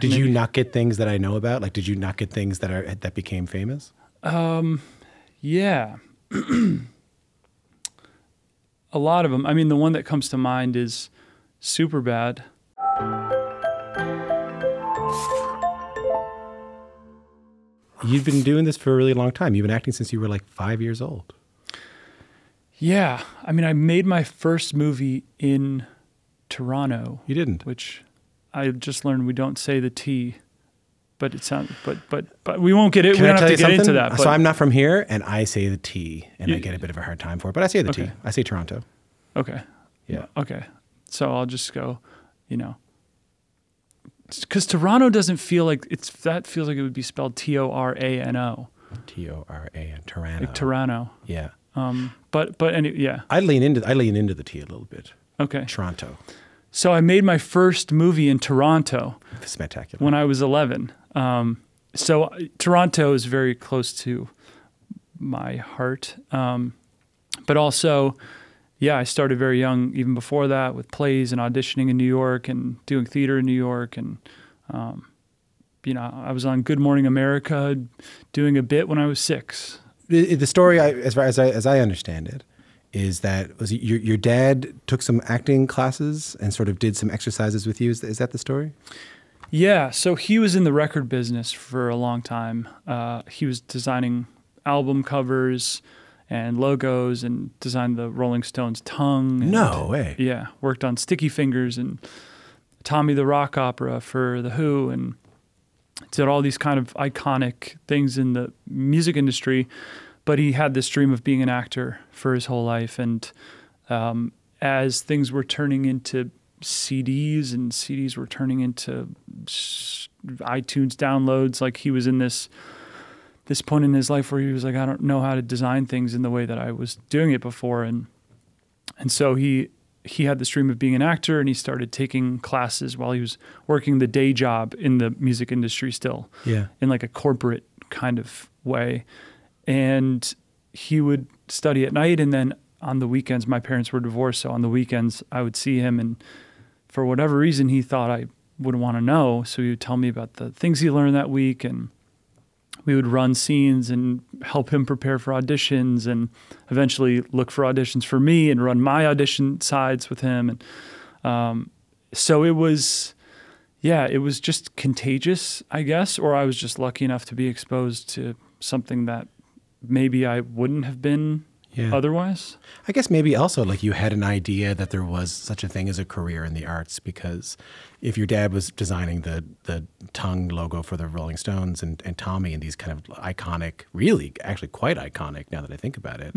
Did you not get things that I know about? Like, did you not get things that are that became famous? Yeah. A lot of them. I mean, the one that comes to mind is Superbad. You've been doing this for a really long time. You've been acting since you were like 5 years old. Yeah. I mean, I made my first movie in Toronto. You didn't? Which I just learned we don't say the T, but it sounds, but we won't get it. Can we don't I have to get something? Into that. But. So I'm not from here and I say the T and I get a bit of a hard time for it, but I say the T. I say Toronto. Okay. Yeah. Okay. So I'll just go, you know, because Toronto doesn't feel like it's, that feels like it would be spelled T-O-R-A-N-O. T-O-R-A-N, Toronto. Like Toronto. Yeah. But anyway, yeah. I lean into the T a little bit. Okay. Toronto. So I made my first movie in Toronto. Spectacular. When I was 11. So Toronto is very close to my heart. But also, yeah, I started very young even before that with plays and auditioning in New York and doing theater in New York. And, you know, I was on Good Morning America doing a bit when I was 6. The story, as I understand it, is that was your dad took some acting classes and sort of did some exercises with you. Is that the story? Yeah. So he was in the record business for a long time. He was designing album covers and logos and designed the Rolling Stones' tongue. And, no way. Yeah. Worked on Sticky Fingers and Tommy the Rock Opera for The Who and did all these kind of iconic things in the music industry. But he had this dream of being an actor for his whole life. And as things were turning into CDs and CDs were turning into iTunes downloads, like he was in this point in his life where he was like, I don't know how to design things in the way that I was doing it before. And so he had this dream of being an actor, and he started taking classes while he was working the day job in the music industry still, yeah, in like a corporate kind of way. And he would study at night, and then on the weekends, my parents were divorced, so on the weekends I would see him, and for whatever reason he thought I would want to know, so he would tell me about the things he learned that week, and we would run scenes and help him prepare for auditions and eventually look for auditions for me and run my audition sides with him. And so it was... yeah, it was just contagious, I guess, or I was just lucky enough to be exposed to something that maybe I wouldn't have been otherwise. I guess maybe also like you had an idea that there was such a thing as a career in the arts, because if your dad was designing the tongue logo for the Rolling Stones and Tommy and these kind of iconic, really actually quite iconic now that I think about it,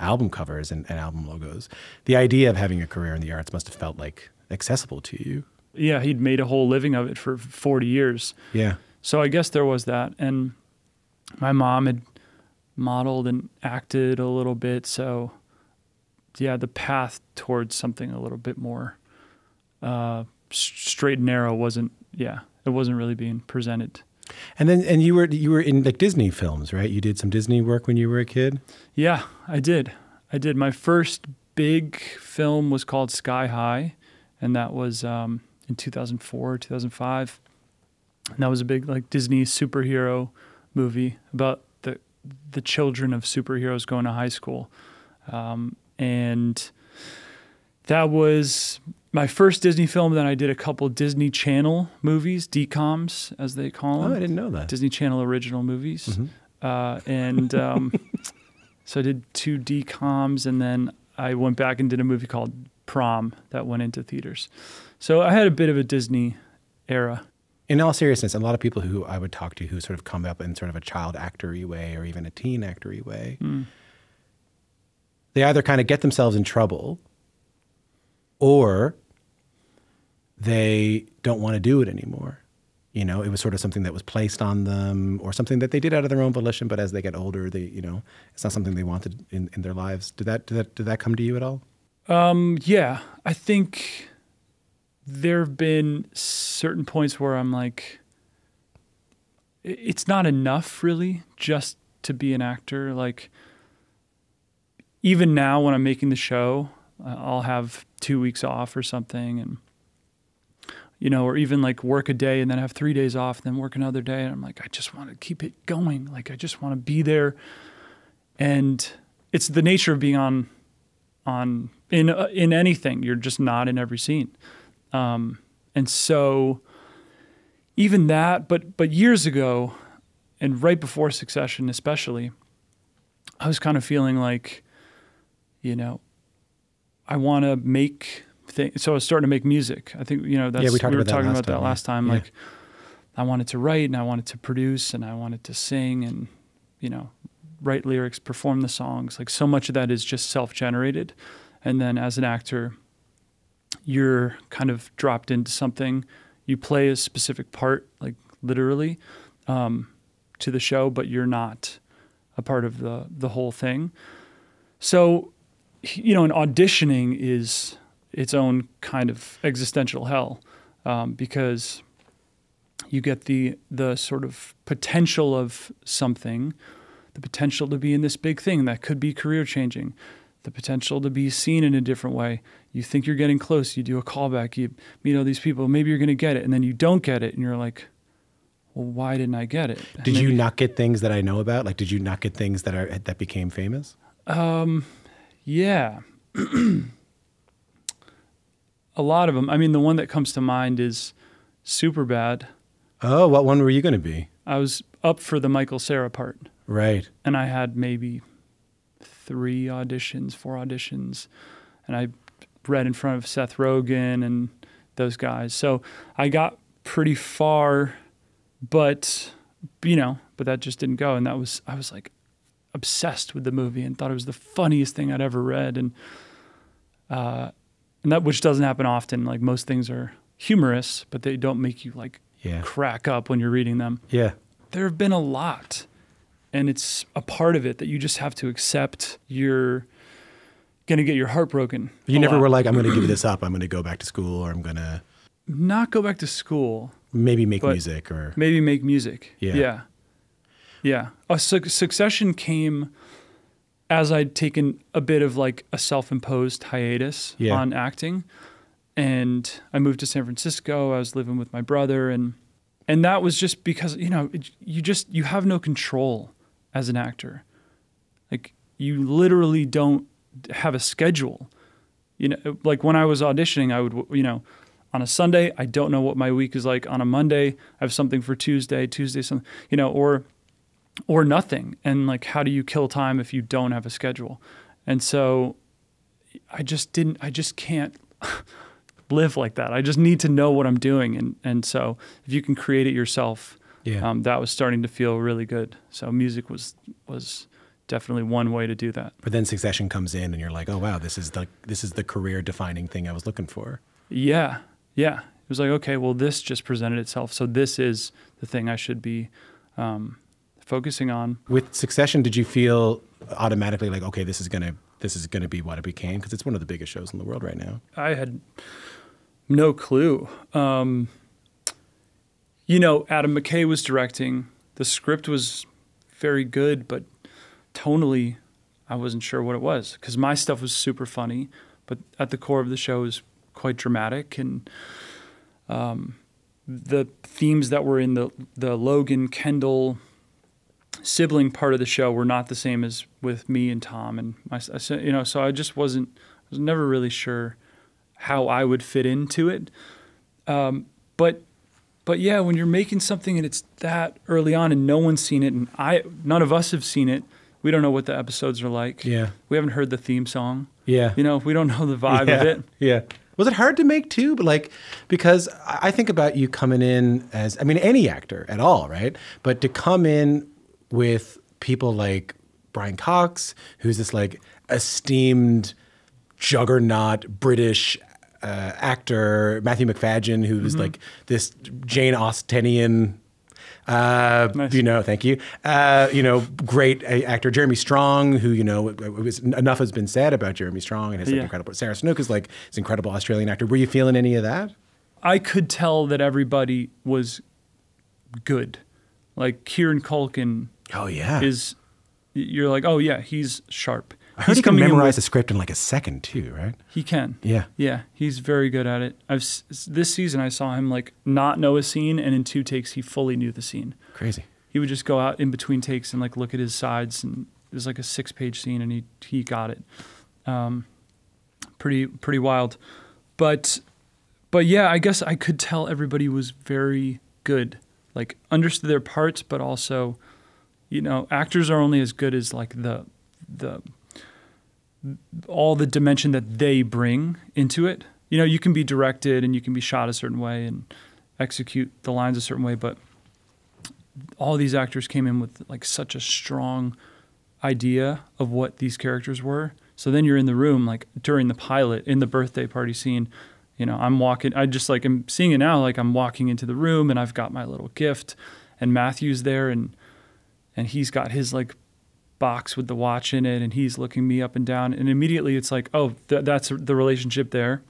album covers and album logos, the idea of having a career in the arts must have felt like accessible to you. Yeah, he'd made a whole living of it for 40 years. Yeah. So I guess there was that. And my mom had modeled and acted a little bit. So, yeah, the path towards something a little bit more straight and narrow wasn't, yeah, it wasn't really being presented. And then, and you were in like Disney films, right? You did some Disney work when you were a kid? Yeah, I did. I did. My first big film was called Sky High, and that was... in 2004, 2005, and that was a big like Disney superhero movie about the children of superheroes going to high school, and that was my first Disney film. Then I did a couple Disney Channel movies, DCOMs as they call them. Oh, I didn't know that. Disney Channel original movies, so I did 2 DCOMs, and then I went back and did a movie called Prom that went into theaters. So I had a bit of a Disney era. In all seriousness, a lot of people who I would talk to who sort of come up in sort of a child actor-y way or even a teen actor-y way, they either kind of get themselves in trouble or they don't want to do it anymore. You know, it was sort of something that was placed on them or something that they did out of their own volition, but as they get older, they, you know, it's not something they wanted in their lives. Did that come to you at all? Yeah, I think there have been certain points where I'm like, it's not enough really just to be an actor. Like even now when I'm making the show, I'll have 2 weeks off or something. And you know, or even like work a day and then have 3 days off, then work another day. And I'm like, I just want to keep it going. Like, I just want to be there. And it's the nature of being in anything. You're just not in every scene. And so even that, but years ago and right before Succession, especially, I was kind of feeling like, you know, I want to make things. So I was starting to make music. I think, you know, that's, yeah, we were talking about that last time. Yeah. Like, I wanted to write and I wanted to produce and I wanted to sing and, you know, write lyrics, perform the songs. Like, so much of that is just self-generated. And then as an actor, you're kind of dropped into something. You play a specific part, like literally, to the show, but you're not a part of the whole thing. So, you know, and auditioning is its own kind of existential hell, because you get the sort of potential of something, the potential to be in this big thing that could be career-changing, the potential to be seen in a different way. You think you're getting close, you do a callback, you meet all these people, maybe you're going to get it, and then you don't get it, and you're like, well, why didn't I get it? Did you not get things that I know about? Like, did you not get things that are that became famous? Yeah. A lot of them. I mean, the one that comes to mind is Superbad. Oh, what one were you going to be? I was up for the Michael Cera part. Right. And I had maybe 4 auditions, and I read in front of Seth Rogen and those guys. So I got pretty far, but, you know, but that just didn't go. And that was, I was like obsessed with the movie and thought it was the funniest thing I'd ever read. And that, which doesn't happen often. Like, most things are humorous, but they don't make you like crack up when you're reading them. Yeah. There have been a lot, and it's a part of it that you just have to accept. You're going to get your heart broken. You never were like, I'm going to give this up. I'm going to go back to school, or I'm going to not go back to school. Maybe make music, or... Maybe make music. Yeah. Yeah. Yeah. Succession came as I'd taken a bit of like a self-imposed hiatus on acting. And I moved to San Francisco. I was living with my brother. And that was just because, you know, you have no control as an actor. Like, you literally don't have a schedule. You know, like when I was auditioning, I would, you know... On a Sunday, I don't know what my week is like. On a Monday, I have something for Tuesday, something, you know, or nothing. And like, how do you kill time if you don't have a schedule? And so I just can't live like that. I just need to know what I'm doing. And so if you can create it yourself, that was starting to feel really good. So music was definitely one way to do that. But then Succession comes in and you're like, oh wow, this is the career defining thing I was looking for. Yeah. Yeah. It was like, okay, well, this just presented itself. So this is the thing I should be focusing on. With Succession, did you feel automatically like, okay, this is gonna be what it became? Because it's one of the biggest shows in the world right now. I had no clue. You know, Adam McKay was directing. The script was very good, but tonally, I wasn't sure what it was. Because my stuff was super funny, but at the core of the show is quite dramatic, and the themes that were in the Logan Kendall sibling part of the show were not the same as with me and Tom and my, you know. So I just was never really sure how I would fit into it. But yeah, when you're making something and it's that early on and no one's seen it, and none of us have seen it. We don't know what the episodes are like. Yeah, we haven't heard the theme song. Yeah, you know, we don't know the vibe of it. Yeah. Was it hard to make too? But like, because I think about you coming in as, I mean, any actor at all, right? But to come in with people like Brian Cox, who's this like esteemed juggernaut British actor, Matthew McFadyen, who's like this Jane Austenian, nice. You know, thank you. You know, great actor Jeremy Strong, who, you know, enough has been said about Jeremy Strong and his incredible. Sarah Snook is like this incredible Australian actor. Were you feeling any of that? I could tell that everybody was good. Like Kieran Culkin. Oh yeah. You're like, oh yeah, he's sharp. I heard he can memorize a script in like a second too, right? He can. Yeah. Yeah, he's very good at it. This season I saw him like not know a scene, and in 2 takes he fully knew the scene. Crazy. He would just go out in between takes and like look at his sides, and it was like a 6-page scene, and he got it. Pretty wild. But yeah, I guess I could tell everybody was very good, like understood their parts, but also, you know, actors are only as good as like all the dimension that they bring into it. You know, you can be directed and you can be shot a certain way and execute the lines a certain way, but all these actors came in with like such a strong idea of what these characters were. So then you're in the room, like during the pilot, in the birthday party scene, you know, I'm seeing it now, like I'm walking into the room and I've got my little gift, and Matthew's there and he's got his like box with the watch in it, and he's looking me up and down, and immediately it's like, oh, that's the relationship there.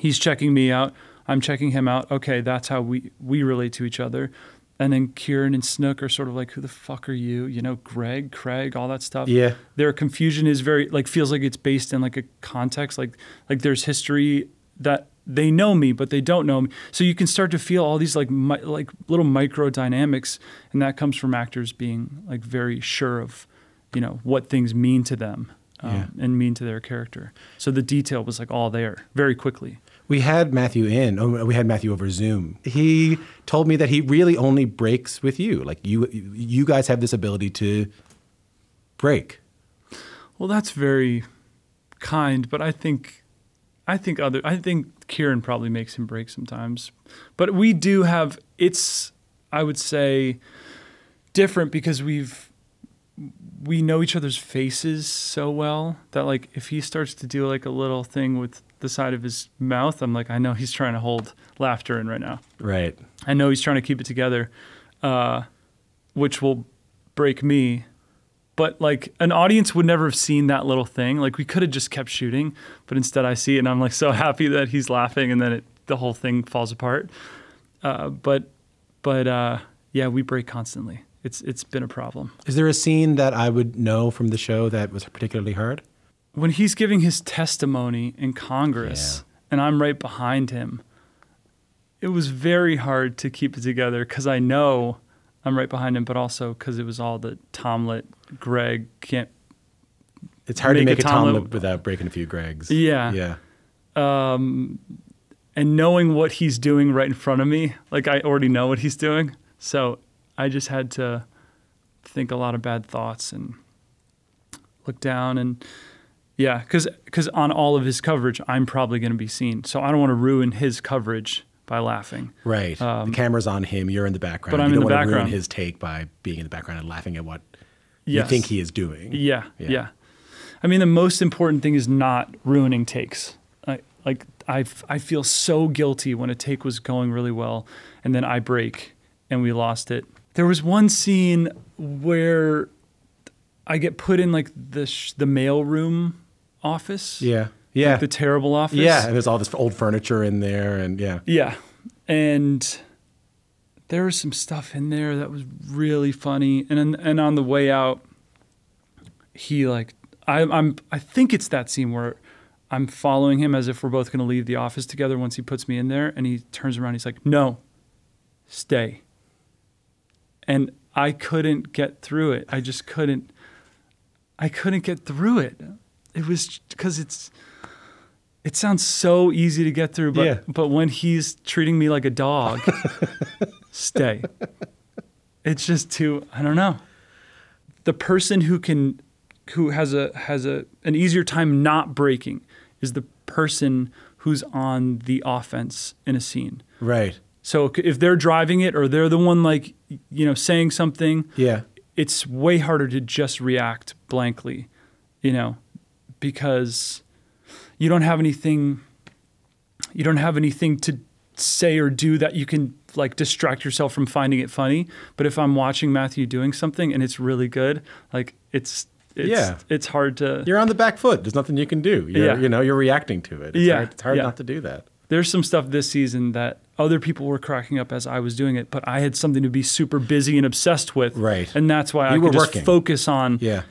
He's checking me out, I'm checking him out. Okay, that's how we relate to each other. And then Kieran and Snook are sort of like, who the fuck are you? You know, Greg, Craig, all that stuff. Yeah. Their confusion is very, like, feels like it's based in like a context, like there's history that they know me, but they don't know me. So you can start to feel all these like little micro dynamics, and that comes from actors being like very sure of, you know, what things mean to them and mean to their character. So the detail was like all there very quickly. We had Matthew over Zoom. He told me that he really only breaks with you. Like you guys have this ability to break. Well, that's very kind, but I think Kieran probably makes him break sometimes. But we do have, it's, I would say, different because we know each other's faces so well that like if he starts to do like a little thing with the side of his mouth, I'm like, I know he's trying to hold laughter in right now. Right. I know he's trying to keep it together, which will break me. But like an audience would never have seen that little thing. Like we could have just kept shooting, but instead I see it and I'm like so happy that he's laughing, and then the whole thing falls apart. Yeah, we break constantly. It's been a problem. Is there a scene that I would know from the show that was particularly hard? When he's giving his testimony in Congress and I'm right behind him, it was very hard to keep it together because I know I'm right behind him, but also because it was all the Tomlet, Greg can't. It's hard to make a Tomlet without breaking a few Gregs. Yeah. Yeah. And knowing what he's doing right in front of me, like I already know what he's doing. So I just had to think a lot of bad thoughts and look down and... Yeah, because on all of his coverage, I'm probably going to be seen. So I don't want to ruin his coverage by laughing. Right. The camera's on him. You're in the background. But I'm in the background. You don't want to ruin his take by being in the background and laughing at what you think he is doing. Yeah. I mean, the most important thing is not ruining takes. I feel so guilty when a take was going really well, and then I break, and we lost it. There was one scene where I get put in like the mailroom office. Yeah. Like the terrible office. Yeah, and there's all this old furniture in there, and yeah. And there was some stuff in there that was really funny. And on the way out, he like, I think it's that scene where I'm following him as if we're both gonna leave the office together once he puts me in there, and he turns around, he's like, no, stay. And I couldn't get through it. I just couldn't. I couldn't get through it. It was because it sounds so easy to get through, but when he's treating me like a dog, stay. It's just too, I don't know. The person who has an easier time not breaking is the person who's on the offense in a scene. Right. So if they're driving it or they're the one like, you know, saying something, it's way harder to just react blankly, you know, because you don't have anything to say or do that you can like distract yourself from finding it funny. But if I'm watching Matthew doing something and it's really good, like it's hard to... You're on the back foot. There's nothing you can do. You're reacting to it. It's hard not to do that. There's some stuff this season that Other people were cracking up as I was doing it, but I had something to be super busy and obsessed with. Right. And that's why I can focus on the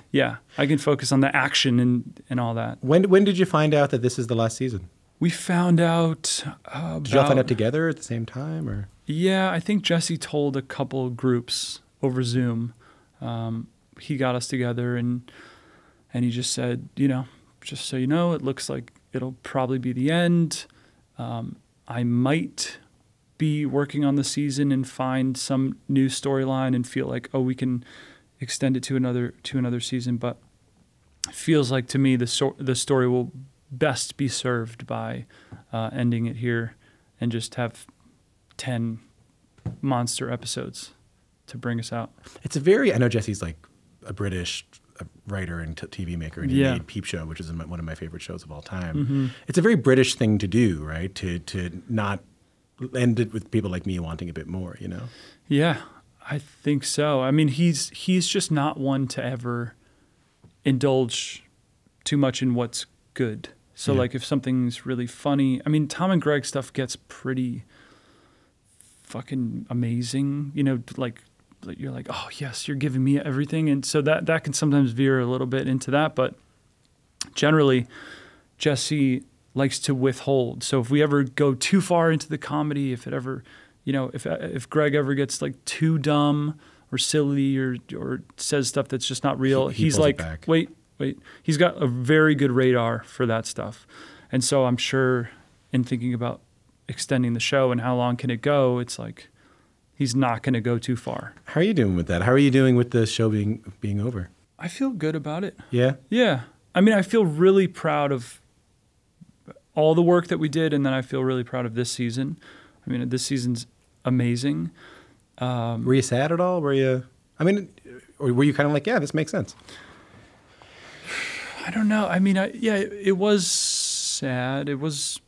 action and all that. When did you find out that this is the last season? We found out about... Did you all find out together at the same time? Or? Yeah, I think Jesse told a couple groups over Zoom. He got us together and he just said, you know, just so you know, it looks like it'll probably be the end. I might... be working on the season and find some new storyline and feel like, oh, we can extend it to another season, but it feels like to me the story will best be served by ending it here and just have 10 monster episodes to bring us out. It's a very, I know Jesse's like a British writer and TV maker, and he made Peep Show, which is one of my favorite shows of all time. Mm-hmm. It's a very British thing to do, right? To not end it with people like me wanting a bit more, you know? Yeah, I think so. I mean, he's just not one to ever indulge too much in what's good. So, like, if something's really funny... I mean, Tom and Greg stuff gets pretty fucking amazing. You know, like you're like, oh, yes, you're giving me everything. And so that can sometimes veer a little bit into that. But generally, Jesse... likes to withhold. So if we ever go too far into the comedy, if it ever, you know, if Greg ever gets like too dumb or silly or says stuff that's just not real, he's like, wait. He's got a very good radar for that stuff. And so I'm sure in thinking about extending the show and how long can it go, it's like, he's not going to go too far. How are you doing with that? How are you doing with the show being over? I feel good about it. Yeah? Yeah. I mean, I feel really proud of all the work that we did, and then I feel really proud of this season. I mean, this season's amazing. Were you sad at all? Were you kind of like, yeah, this makes sense? I don't know. I mean, it was sad. It was,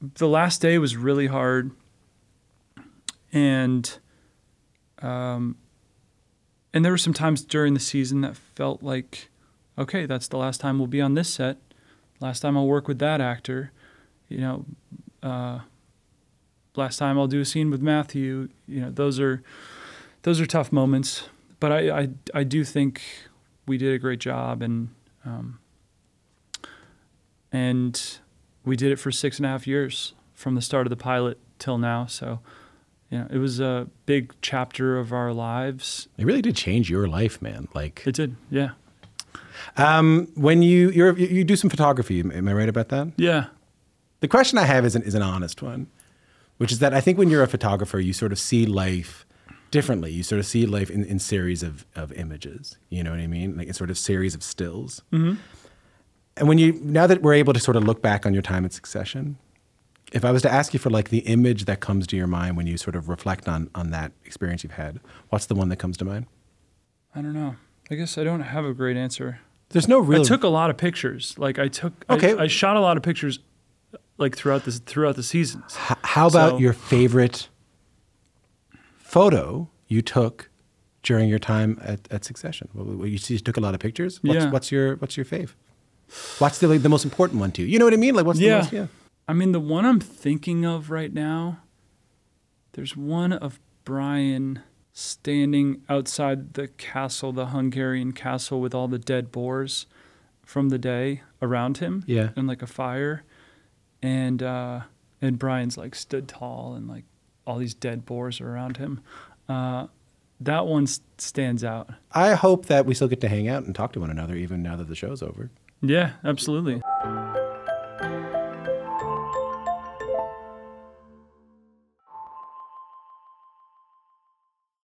the last day was really hard. And there were some times during the season that felt like, okay, that's the last time we'll be on this set. Last time I'll work with that actor, you know, last time I'll do a scene with Matthew, you know, those are tough moments, but I do think we did a great job and we did it for 6.5 years from the start of the pilot till now. So, you know, it was a big chapter of our lives. It really did change your life, man. Like it did. Yeah. When you do some photography, am I right about that? Yeah. The question I have is an honest one, which is that I think when you're a photographer, you sort of see life differently. You sort of see life in series of images, you know what I mean? Like in sort of series of stills. Mm-hmm. And now that we're able to sort of look back on your time at Succession, if I was to ask you for like the image that comes to your mind when you sort of reflect on that experience you've had, what's the one that comes to mind? I don't know. I guess I don't have a great answer. There's no real... I took a lot of pictures. Like I shot a lot of pictures like throughout the seasons. How about your favorite photo you took during your time at Succession? Well, you took a lot of pictures. What's your fave? What's the most important one to you? You know what I mean? Like what's the most... Yeah. I mean, the one I'm thinking of right now, there's one of Brian... standing outside the castle, the Hungarian castle, with all the dead boars from the day around him, and like a fire, and Brian's like stood tall, and like all these dead boars are around him. That one stands out. I hope that we still get to hang out and talk to one another, even now that the show's over. Yeah, absolutely.